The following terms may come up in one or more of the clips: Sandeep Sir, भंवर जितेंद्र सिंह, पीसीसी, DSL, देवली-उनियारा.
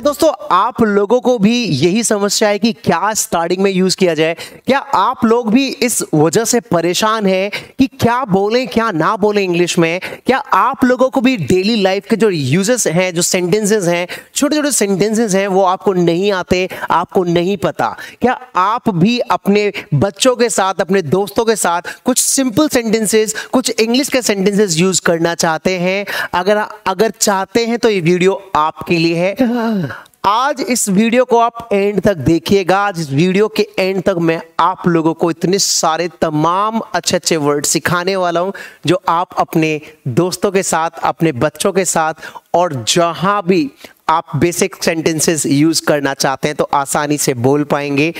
क्या दोस्तों आप लोगों को भी यही समस्या है कि क्या स्टार्टिंग में यूज किया जाए? क्या आप लोग भी इस वजह से परेशान हैं कि क्या बोलें क्या ना बोलें इंग्लिश में? क्या आप लोगों को भी डेली लाइफ के जो यूजेस हैं, जो सेंटेंसेस हैं, छोटे छोटे सेंटेंसेस हैं, वो आपको नहीं आते, आपको नहीं पता? क्या आप भी अपने बच्चों के साथ, अपने दोस्तों के साथ कुछ सिंपल सेंटेंसेस, कुछ इंग्लिश के सेंटेंसेस यूज करना चाहते हैं? अगर चाहते हैं तो ये वीडियो आपके लिए है। आज इस वीडियो को आप एंड तक देखिएगा। आज इस वीडियो के एंड तक मैं आप लोगों को इतने सारे तमाम अच्छे अच्छे वर्ड सिखाने वाला हूं जो आप अपने दोस्तों के साथ, अपने बच्चों के साथ और जहां भी आप बेसिक सेंटेंसेस यूज करना चाहते हैं तो आसानी से बोल पाएंगे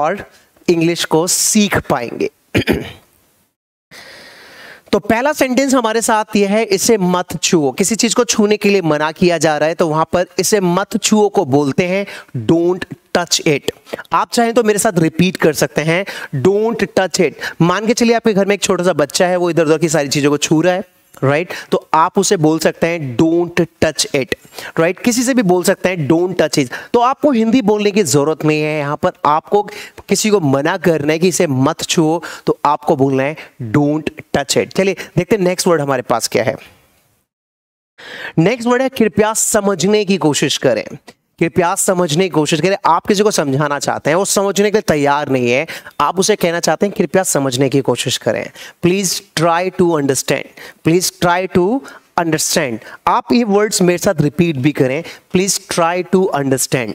और इंग्लिश को सीख पाएंगे। तो पहला सेंटेंस हमारे साथ यह है, इसे मत छुओ। किसी चीज को छूने के लिए मना किया जा रहा है तो वहां पर इसे मत छुओ को बोलते हैं डोंट टच इट। आप चाहें तो मेरे साथ रिपीट कर सकते हैं, डोंट टच इट। मान के चलिए आपके घर में एक छोटा सा बच्चा है, वो इधर उधर की सारी चीजों को छू रहा है, राइट तो आप उसे बोल सकते हैं डोंट टच इट, राइट किसी से भी बोल सकते हैं डोंट टच इट। तो आपको हिंदी बोलने की जरूरत नहीं है। यहाँ पर आपको किसी को मना करना है कि इसे मत छुओ तो आपको बोलना है डोंट टच इट। चलिए देखते हैं नेक्स्ट वर्ड हमारे पास क्या है। नेक्स्ट वर्ड है कृपया समझने की कोशिश करें। कृपया समझने की कोशिश करें। आप किसी को समझाना चाहते हैं, वो समझने के लिए तैयार नहीं है, आप उसे कहना चाहते हैं कृपया समझने की कोशिश करें, please try to understand, please try to understand. आप ये वर्ड्स मेरे साथ रिपीट भी करें, प्लीज ट्राई टू अंडरस्टैंड।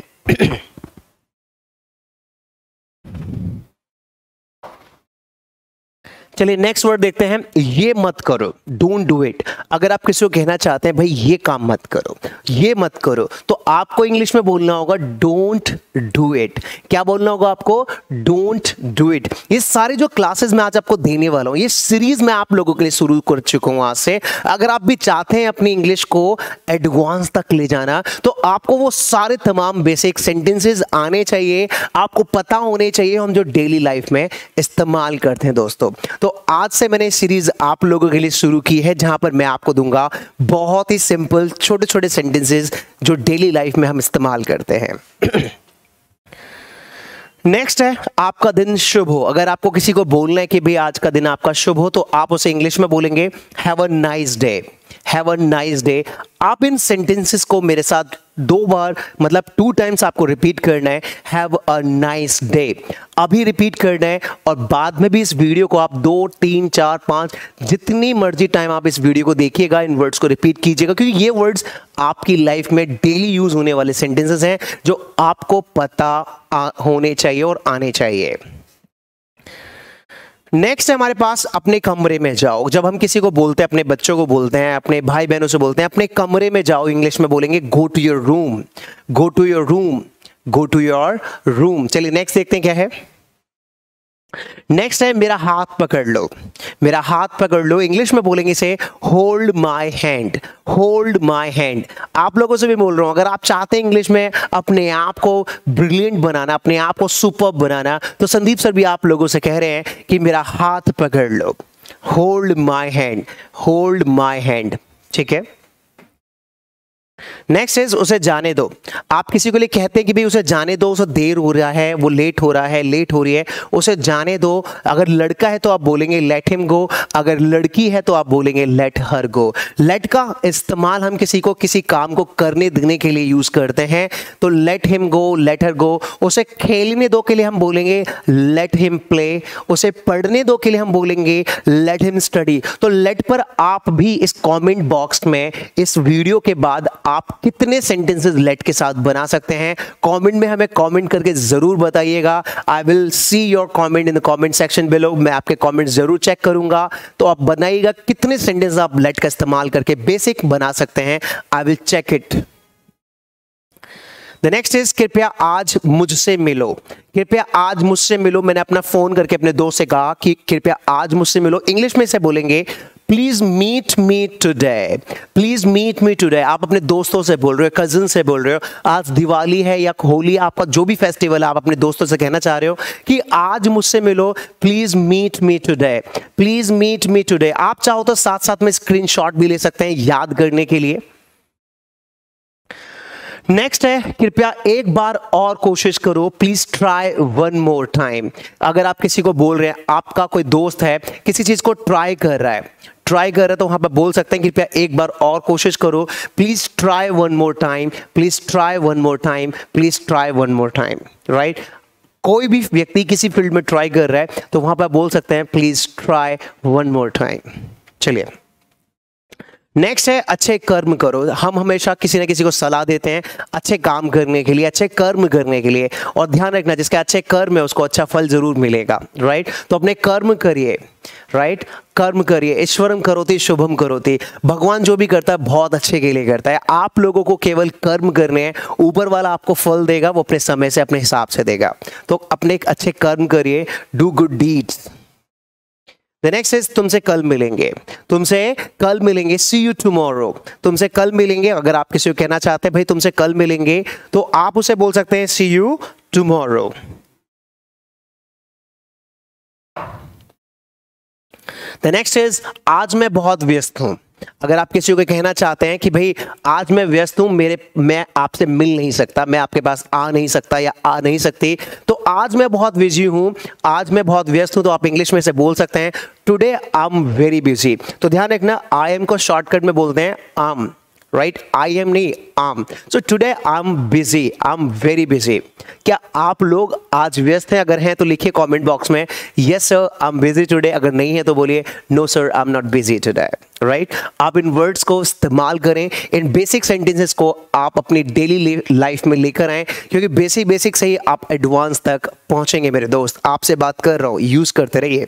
चलिए नेक्स्ट वर्ड देखते हैं, ये मत करो, डोंट डू इट। अगर आप किसी को कहना चाहते हैं भाई ये काम मत करो, ये मत करो, तो आपको इंग्लिश में बोलना होगा डोंट डू इट। क्या बोलना होगा आपको? Don't do it. ये सारे जो क्लासेस मैं आज आपको देने वाला हूँ, ये सीरीज मैं आप लोगों के लिए शुरू कर चुका हूँ आज से। अगर आप भी चाहते हैं अपनी इंग्लिश को एडवांस तक ले जाना तो आपको वो सारे तमाम बेसिक सेंटेंसेज आने चाहिए, आपको पता होने चाहिए, हम जो डेली लाइफ में इस्तेमाल करते हैं दोस्तों। तो आज से मैंने सीरीज आप लोगों के लिए शुरू की है जहां पर मैं आपको दूंगा बहुत ही सिंपल छोटे छोटे सेंटेंसेस जो डेली लाइफ में हम इस्तेमाल करते हैं। नेक्स्ट है, आपका दिन शुभ हो। अगर आपको किसी को बोलना है कि भाई आज का दिन आपका शुभ हो तो आप उसे इंग्लिश में बोलेंगे have a nice day, have a nice day. आप इन सेंटेंसेस को मेरे साथ 2 बार मतलब 2 टाइम्स आपको रिपीट करना है, हैव अ नाइस डे। अभी रिपीट करना है और बाद में भी इस वीडियो को आप 2, 3, 4, 5 जितनी मर्जी टाइम आप इस वीडियो को देखिएगा, इन वर्ड्स को रिपीट कीजिएगा क्योंकि ये वर्ड्स आपकी लाइफ में डेली यूज होने वाले सेंटेंसेस हैं जो आपको पता होने चाहिए और आने चाहिए। नेक्स्ट है हमारे पास, अपने कमरे में जाओ। जब हम किसी को बोलते हैं, अपने बच्चों को बोलते हैं, अपने भाई बहनों से बोलते हैं अपने कमरे में जाओ, इंग्लिश में बोलेंगे go to your room, go to your room, go to your room. चलिए नेक्स्ट देखते हैं क्या है। नेक्स्ट है मेरा हाथ पकड़ लो, मेरा हाथ पकड़ लो। इंग्लिश में बोलेंगे इसे hold my hand, hold my hand. आप लोगों से भी बोल रहा हूं, अगर आप चाहते हैं इंग्लिश में अपने आप को ब्रिलियंट बनाना, अपने आप को सुपर्ब बनाना, तो संदीप सर भी आप लोगों से कह रहे हैं कि मेरा हाथ पकड़ लो, hold my hand, hold my hand. ठीक है, नेक्स्ट इज उसे जाने दो। आप किसी के लिए कहते हैं कि भाई उसे जाने दो, उसे देर हो रहा है, वो लेट हो रहा है, लेट हो रही है, उसे जाने दो। अगर लड़का है तो आप बोलेंगे लेट हिम गो, अगर लड़की है तो आप बोलेंगे लेट हर गो। लेट का इस्तेमाल हम किसी को किसी काम को करने देने के लिए यूज करते हैं, तो let him go, let her go. उसे खेलने दो के लिए हम बोलेंगे लेट हिम प्ले, उसे पढ़ने दो के लिए हम बोलेंगे लेट हिम स्टडी। तो लेट पर आप भी इस कॉमेंट बॉक्स में इस वीडियो के बाद आप कितने सेंटेंसेस लेट के साथ बना सकते हैं कमेंट में हमें कमेंट करके जरूर बताइएगा। I will see your comment in the comment section below, मैं आपके कमेंट जरूर चेक करूंगा। तो आप बनाइएगा कितने सेंटेंस आप लेट का इस्तेमाल करके बेसिक बना सकते हैं, I will check it. The next is कृपया आज मुझसे मिलो, कृपया आज मुझसे मिलो। मैंने अपना फोन करके अपने दोस्त से कहा कि कृपया आज मुझसे मिलो। इंग्लिश में इसे बोलेंगे please meet me today, please meet me today. आप अपने दोस्तों से बोल रहे हो, कजिन से बोल रहे हो, आज दिवाली है या होली, आपका जो भी फेस्टिवल है, आप अपने दोस्तों से कहना चाह रहे हो कि आज मुझसे मिलो, please meet me today, please meet me today. आप चाहो तो साथ साथ में स्क्रीनशॉट भी ले सकते हैं याद करने के लिए। नेक्स्ट है, कृपया एक बार और कोशिश करो, please try one more time. अगर आप किसी को बोल रहे हैं, आपका कोई दोस्त है किसी चीज को ट्राई कर रहा है तो वहां पर बोल सकते हैं कृपया एक बार और कोशिश करो, please try one more time, please try one more time, please try one more time, right. कोई भी व्यक्ति किसी फील्ड में ट्राई कर रहा है तो वहां पर बोल सकते हैं please try one more time. चलिए नेक्स्ट है, अच्छे कर्म करो। हम हमेशा किसी न किसी को सलाह देते हैं अच्छे काम करने के लिए, अच्छे कर्म करने के लिए, और ध्यान रखना जिसका अच्छे कर्म है उसको अच्छा फल जरूर मिलेगा, राइट। तो अपने कर्म करिए, राइट, कर्म करिए। ईश्वरम करोति शुभम करोति, भगवान जो भी करता है बहुत अच्छे के लिए करता है। आप लोगों को केवल कर्म करने हैं, ऊपर वाला आपको फल देगा, वो अपने समय से अपने हिसाब से देगा। तो अपने अच्छे कर्म करिए, do good deeds. The next is, तुमसे कल मिलेंगे, see you tomorrow, तुमसे कल मिलेंगे। अगर आप किसी को कहना चाहते हैं भाई तुमसे कल मिलेंगे तो आप उसे बोल सकते हैं see you tomorrow। The next is, आज मैं बहुत व्यस्त हूं। अगर आप किसी को कहना चाहते हैं कि भाई आज मैं व्यस्त हूं, मैं आपसे मिल नहीं सकता, मैं आपके पास आ नहीं सकता या आ नहीं सकती, तो आज मैं बहुत बिजी हूं, आज मैं बहुत व्यस्त हूं, तो आप इंग्लिश में से बोल सकते हैं today I am very busy. तो ध्यान रखना आई एम को शॉर्टकट में बोलते हैं आम, राइट, आई एम नहीं आम। So today I am busy, I am very busy. क्या आप लोग आज व्यस्त हैं? अगर हैं तो लिखिए कमेंट बॉक्स में yes sir I am busy today. अगर नहीं है तो बोलिए no sir I am not busy today, right. आप इन वर्ड्स को इस्तेमाल करें, इन बेसिक सेंटेंसेस को आप अपनी डेली लाइफ में लेकर आएँ, क्योंकि बेसिक से ही आप एडवांस तक पहुँचेंगे। मेरे दोस्त आपसे बात कर रहा हूँ, यूज़ करते रहिए।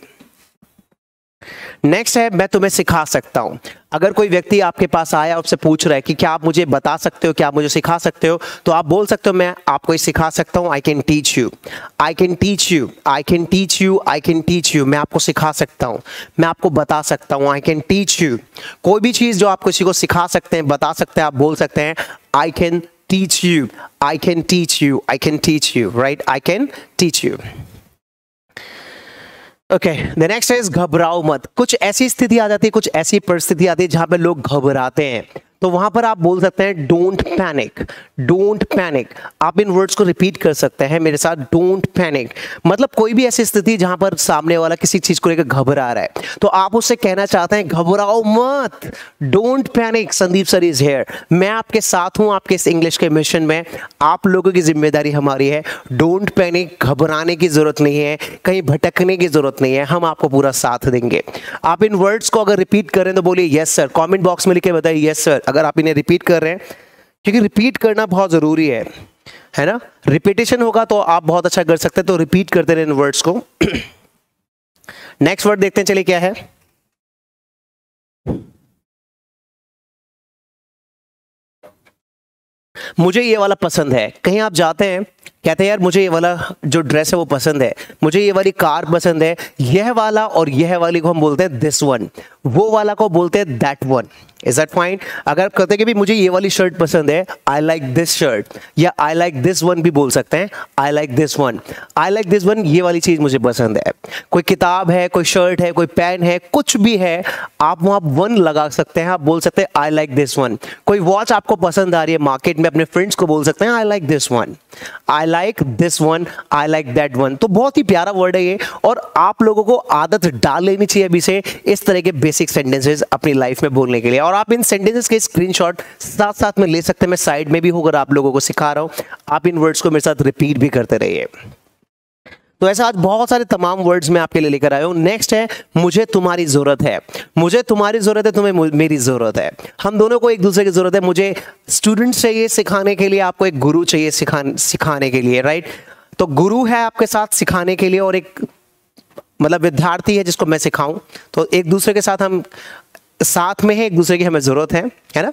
नेक्स्ट है, मैं तुम्हें सिखा सकता हूं। अगर कोई व्यक्ति आपके पास आया, आपसे पूछ रहा है कि क्या आप मुझे बता सकते हो, क्या आप मुझे सिखा सकते हो, तो आप बोल सकते हो मैं आपको सिखा सकता हूं, I can teach you, I can teach you, I can teach you, I can teach you. मैं आपको सिखा सकता हूं, मैं आपको बता सकता हूं, आई कैन टीच यू। कोई भी चीज़ जो आप किसी को सिखा सकते हैं, बता सकते हैं, आप बोल सकते हैं I can teach you, I can teach you, I can teach you, right, I can teach you. Okay, the next is, घबराओ मत। कुछ ऐसी स्थिति आ जाती है, कुछ ऐसी परिस्थिति आती है जहां पे लोग घबराते हैं, तो वहां पर आप बोल सकते हैं डोंट पैनिक, डोंट पैनिक। आप इन वर्ड्स को रिपीट कर सकते हैं मेरे साथ, डोंट पैनिक। मतलब कोई भी ऐसी स्थिति जहां पर सामने वाला किसी चीज को लेकर घबरा रहा है, तो आप उससे कहना चाहते हैं घबराओ मत, don't panic, Sandeep sir is here, मैं आपके साथ हूं आपके इस इंग्लिश के मिशन में। आप लोगों की जिम्मेदारी हमारी है, डोंट पैनिक, घबराने की जरूरत नहीं है, कहीं भटकने की जरूरत नहीं है, हम आपको पूरा साथ देंगे। आप इन वर्ड्स को अगर रिपीट करें तो बोलिए यस सर, कॉमेंट बॉक्स में लिख के बताइए यस सर। अगर आप इन्हें रिपीट कर रहे हैं, क्योंकि रिपीट करना बहुत जरूरी है ना, रिपीटेशन होगा तो आप बहुत अच्छा कर सकते हैं, तो रिपीट करते रहे इन वर्ड्स को। नेक्स्ट वर्ड देखते हैं, चलिए क्या है। मुझे ये वाला पसंद है। कहीं आप जाते हैं, कहते हैं यार मुझे ये वाला जो ड्रेस है वो पसंद है, मुझे ये वाली कार पसंद है, यह वाला और यह वाली को हम बोलते हैं दिस वन, वो वाला को बोलते हैं that one, is that fine. अगर आप कहते हैं कि भी मुझे ये वाली शर्ट पसंद है, आई लाइक दिस शर्ट, या आई लाइक दिस वन भी बोल सकते हैं, I like this one, I like this one, ये वाली चीज़ मुझे पसंद है। कोई किताब है, कोई शर्ट है, कोई पेन है, कुछ भी है, आप वहाँ वन लगा सकते हैं, आप बोल सकते हैं आई लाइक दिस वन। कोई वॉच आपको पसंद आ रही है मार्केट में, अपने फ्रेंड्स को बोल सकते हैं I like this one, I like this one, I like that one. तो बहुत ही प्यारा वर्ड है ये, और आप लोगों को आदत डाल लेनी चाहिए अभी से इस तरह के बेसिक सेंटेंसेस अपनी लाइफ में बोलने के लिए। और आप इन सेंटेंसेस के स्क्रीनशॉट साथ साथ में ले सकते हैं, मैं साइड में भी होकर आप लोगों को सिखा रहा हूं, आप इन वर्ड्स को मेरे साथ रिपीट भी करते रहिए। तो ऐसा आज बहुत सारे तमाम वर्ड्स मैं आपके लिए लेकर आया हूँ। नेक्स्ट है, मुझे तुम्हारी ज़रूरत है, मुझे तुम्हारी ज़रूरत है, तुम्हें मेरी ज़रूरत है, हम दोनों को एक दूसरे की ज़रूरत है। मुझे स्टूडेंट्स चाहिए सिखाने के लिए, आपको एक गुरु चाहिए सिखाने के लिए, राइट। तो गुरु है आपके साथ सिखाने के लिए, और एक मतलब विद्यार्थी है जिसको मैं सिखाऊं, तो एक दूसरे के साथ हम साथ में है, एक दूसरे की हमें ज़रूरत है ना।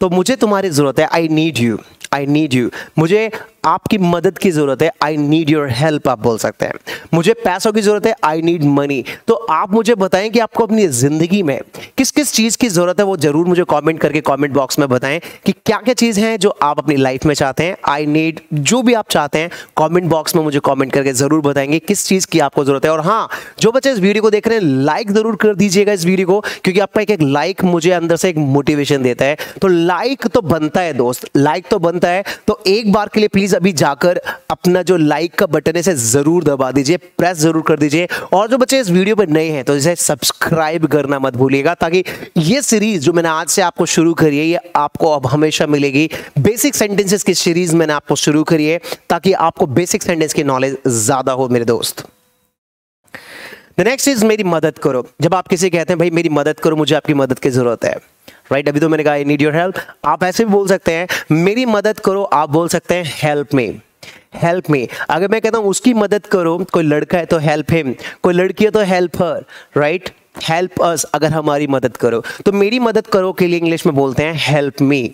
तो मुझे तुम्हारी ज़रूरत है, I need you, I need you. मुझे आपकी मदद की जरूरत है, आई नीड योर हेल्प आप बोल सकते हैं। मुझे पैसों की जरूरत है, आई नीड मनी। तो आप मुझे बताएं कि आपको अपनी जिंदगी में किस किस चीज की जरूरत है, वो जरूर मुझे कमेंट करके कमेंट बॉक्स में बताएं कि क्या क्या चीज है जो आप अपनी लाइफ में चाहते हैं। आई नीड जो भी आप चाहते हैं कमेंट बॉक्स में मुझे कमेंट करके जरूर बताएंगे किस चीज की आपको जरूरत है। और हाँ, जो बच्चे इस वीडियो को देख रहे हैं लाइक जरूर कर दीजिएगा इस वीडियो को, क्योंकि आपका एक एक लाइक मुझे अंदर से एक मोटिवेशन देता है। तो लाइक तो बनता है दोस्त, लाइक तो बनता है। तो एक बार के लिए प्लीज अभी जाकर अपना जो लाइक का बटन है इसे जरूर दबा दीजिए, प्रेस जरूर कर दीजिए। और जो बच्चे इस वीडियो पर नए हैं तो इसे सब्सक्राइब करना मत भूलिएगा, ताकि ये सीरीज जो मैंने आज से आपको शुरू करी है ये आपको अब हमेशा मिलेगी। बेसिक सेंटेंसेस की सीरीज मैंने आपको शुरू करी है ताकि आपको बेसिक सेंटेंस की नॉलेज ज्यादा हो मेरे दोस्त। द नेक्स्ट इज मेरी मदद करो। जब आप किसी कहते हैं भाई मेरी मदद करो, मुझे आपकी मदद की जरूरत है, राइट? अभी तो मैंने कहा आई नीड योर हेल्प, आप ऐसे भी बोल सकते हैं। मेरी मदद करो आप बोल सकते हैं हेल्प मी, हेल्प मी। अगर मैं कहता हूं उसकी मदद करो, कोई लड़का है तो हेल्प हिम, कोई लड़की है तो help her, right? Help us अगर हमारी मदद करो। तो मेरी मदद करो के लिए इंग्लिश में बोलते हैं हेल्प मी।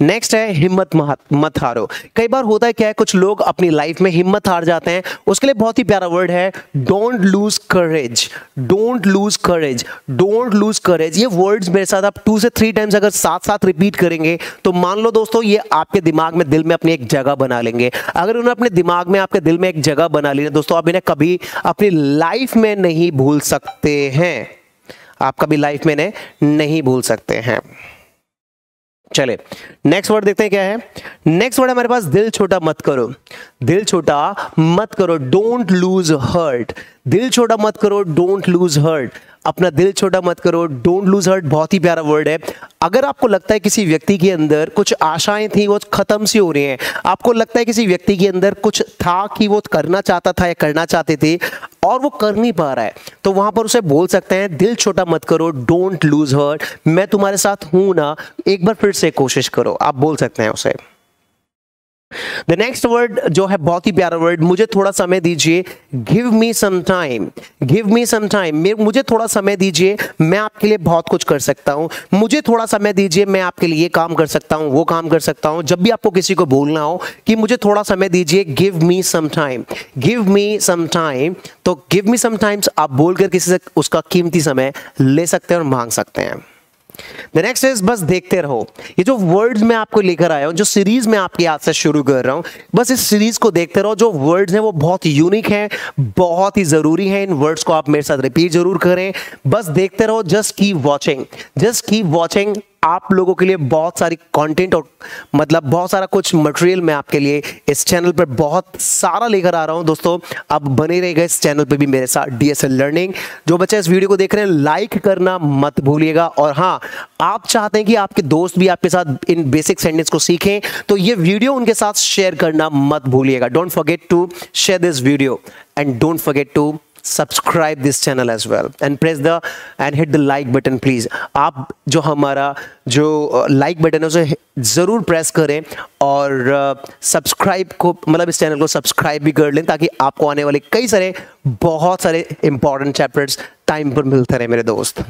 नेक्स्ट है हिम्मत मत हारो। कई बार होता है क्या है, कुछ लोग अपनी लाइफ में हिम्मत हार जाते हैं, उसके लिए बहुत ही प्यारा वर्ड है don't lose courage. Don't lose courage, don't lose courage. ये वर्ड्स मेरे साथ आप 2 से 3 टाइम्स अगर साथ साथ रिपीट करेंगे तो मान लो दोस्तों ये आपके दिमाग में दिल में अपनी एक जगह बना लेंगे। अगर उन्होंने अपने दिमाग में आपके दिल में एक जगह बना ली ना दोस्तों, आप इन्हें कभी अपनी लाइफ में नहीं भूल सकते हैं, आप कभी लाइफ में नहीं भूल सकते हैं। चले नेक्स्ट वर्ड देखते हैं क्या है। नेक्स्ट वर्ड हमारे पास दिल छोटा मत करो। दिल छोटा मत करो, डोंट लूज हर्ट। दिल छोटा मत करो, डोंट लूज हर्ट। अपना दिल छोटा मत करो, डोंट लूज हर्ट। बहुत ही प्यारा वर्ड है। अगर आपको लगता है किसी व्यक्ति के अंदर कुछ आशाएं थी वो खत्म सी हो रही हैं, आपको लगता है किसी व्यक्ति के अंदर कुछ था कि वो करना चाहता था या करना चाहते थे और वो कर नहीं पा रहा है, तो वहां पर उसे बोल सकते हैं दिल छोटा मत करो, डोंट लूज हर्ट। मैं तुम्हारे साथ हूं ना, एक बार फिर से कोशिश करो, आप बोल सकते हैं उसे। द नेक्स्ट वर्ड जो है बहुत ही प्यारा वर्ड, मुझे थोड़ा समय दीजिए, give me some time. Give me some time, मुझे थोड़ा समय दीजिए, मैं आपके लिए बहुत कुछ कर सकता हूं। मुझे थोड़ा समय दीजिए, मैं आपके लिए ये काम कर सकता हूं, वो काम कर सकता हूं। जब भी आपको किसी को बोलना हो कि मुझे थोड़ा समय दीजिए, give me some time, give me some time. तो गिव मी सम टाइम्स आप बोलकर किसी से उसका कीमती समय ले सकते हैं और मांग सकते हैं। The next is बस देखते रहो। ये जो वर्ड्स मैं आपको लेकर आया हूं, जो सीरीज मैं आपके आज से शुरू कर रहा हूं, बस इस सीरीज को देखते रहो। जो वर्ड्स हैं वो बहुत यूनिक हैं, बहुत ही जरूरी हैं। इन वर्ड्स को आप मेरे साथ रिपीट जरूर करें। बस देखते रहो, just keep watching, just keep watching. आप लोगों के लिए बहुत सारी कंटेंट और मतलब बहुत सारा कुछ मटेरियल मैं आपके लिए इस चैनल पर बहुत सारा लेकर आ रहा हूं दोस्तों। आप बने रहिएगा इस चैनल पर भी मेरे साथ डीएसएल लर्निंग। जो बच्चे इस वीडियो को देख रहे हैं लाइक करना मत भूलिएगा। और हाँ, आप चाहते हैं कि आपके दोस्त भी आपके साथ इन बेसिक सेंटेंस को सीखें तो ये वीडियो उनके साथ शेयर करना मत भूलिएगा। Don't forget to share this video and don't forget to subscribe this channel as well and press the and hit the like button please. आप जो हमारा जो लाइक बटन है उसे जरूर प्रेस करें और सब्सक्राइब को मतलब इस चैनल को सब्सक्राइब भी कर लें, ताकि आपको आने वाले कई सारे बहुत सारे इंपॉर्टेंट चैप्टर्स टाइम पर मिलते रहे मेरे दोस्त।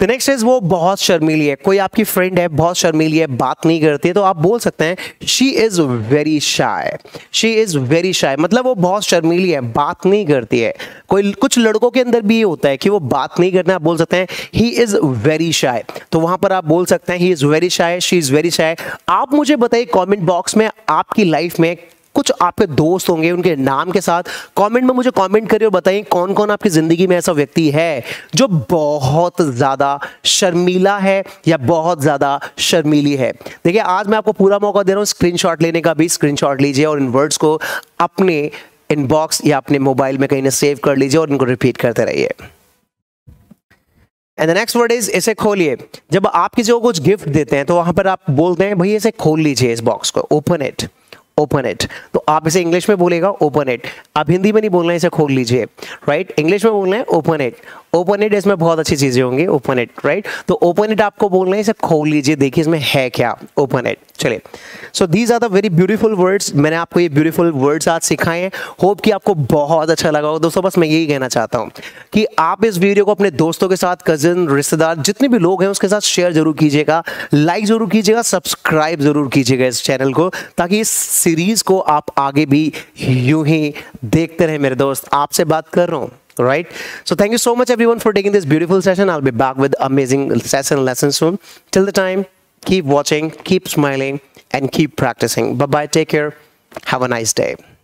द नेक्स्ट इज वो बहुत शर्मीली है। कोई आपकी फ्रेंड है, बहुत शर्मीली है, बात नहीं करती है, तो आप बोल सकते हैं she is very shy. She is very shy मतलब वो बहुत शर्मीली है, बात नहीं करती है। कोई कुछ लड़कों के अंदर भी ये होता है कि वो बात नहीं करते हैं, आप बोल सकते हैं ही इज वेरी शाय। तो वहां पर आप बोल सकते हैं he is very shy, she is very shy. आप मुझे बताइए कॉमेंट बॉक्स में आपकी लाइफ में कुछ आपके दोस्त होंगे, उनके नाम के साथ कमेंट में मुझे कमेंट करिए और बताइए कौन कौन आपकी जिंदगी में ऐसा व्यक्ति है जो बहुत ज्यादा शर्मीला है या बहुत ज्यादा शर्मीली है। देखिए आज मैं आपको पूरा मौका दे रहा हूं स्क्रीनशॉट लेने का भी। स्क्रीनशॉट लीजिए और इन वर्ड्स को अपने इनबॉक्स या अपने मोबाइल में कहीं ना सेव कर लीजिए और इनको रिपीट करते रहिए। And the next word is इसे खोलिए। जब आप किसी को कुछ गिफ्ट देते हैं तो वहां पर आप बोलते हैं भैया इसे खोल लीजिए, इस बॉक्स को, ओपन इट, ओपन इट। तो आप इसे इंग्लिश में बोलेगा ओपन इट। आप हिंदी में नहीं बोलना है इसे खोल लीजिए, राइट? इंग्लिश में बोलना है ओपन इट, ओपन इसमें बहुत अच्छी चीजें होंगी ओपन एट राइट। तो ओपन एट आपको बोल रहे हैं सब खोल लीजिए, देखिए इसमें है क्या ओपन एट। चलिए so these are the very beautiful words, मैंने आपको ये ब्यूटीफुल वर्ड्स आज सिखाए हैं, होप कि आपको बहुत अच्छा लगा हो। दोस्तों बस मैं यही कहना चाहता हूँ कि आप इस वीडियो को अपने दोस्तों के साथ, कजिन, रिश्तेदार, जितने भी लोग हैं उसके साथ शेयर जरूर कीजिएगा, लाइक जरूर कीजिएगा, सब्सक्राइब जरूर कीजिएगा इस चैनल को, ताकि इस सीरीज को आप आगे भी यूं ही देखते रहे। मेरे दोस्त आपसे बात कर रहा हूँ right, so thank you so much everyone for taking this beautiful session. I'll be back with amazing session lessons soon. Till the time, keep watching, keep smiling and keep practicing. Bye bye, take care, have a nice day.